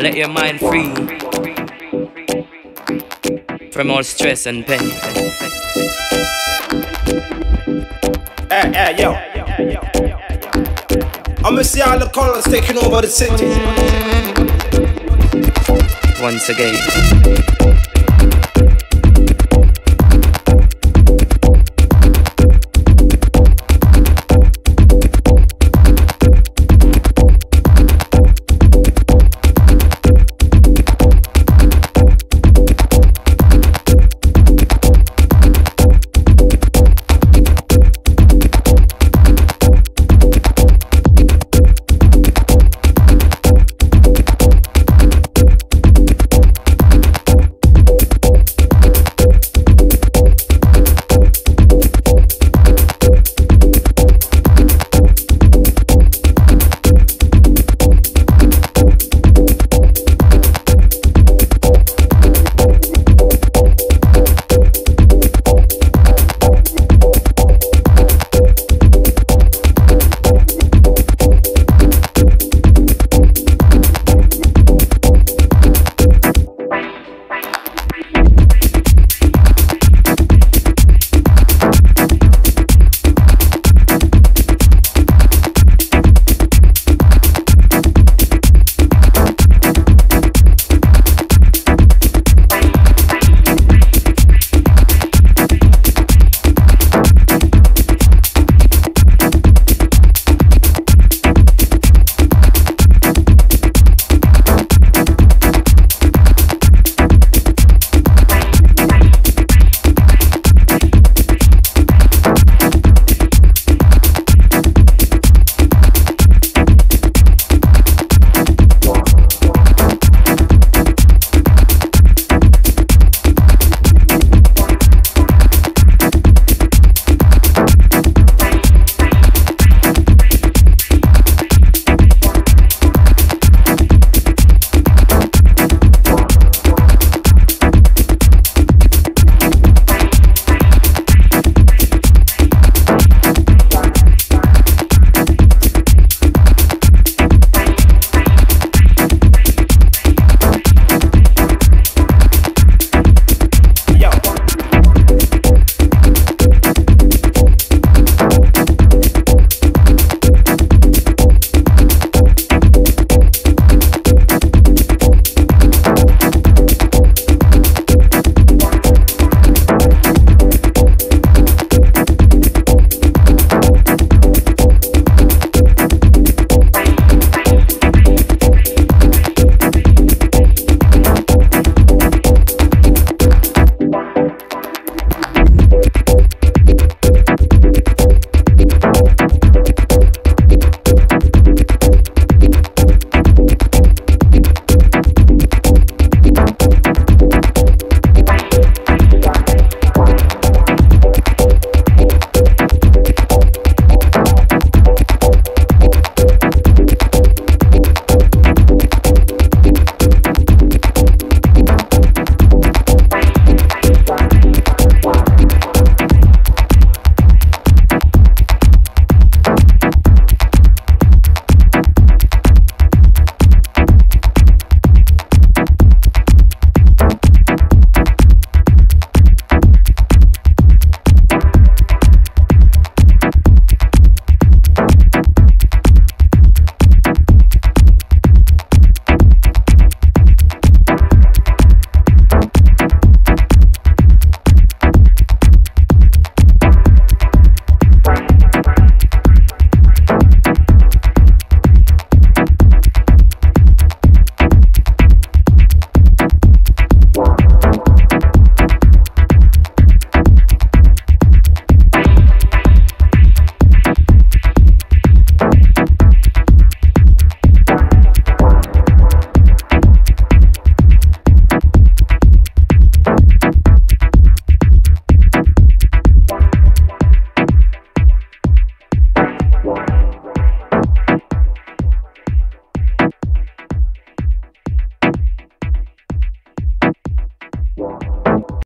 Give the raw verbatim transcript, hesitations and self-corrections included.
Let your mind free from all stress and pain. Hey, hey, yo. I'ma see all the colors taking over the city once again.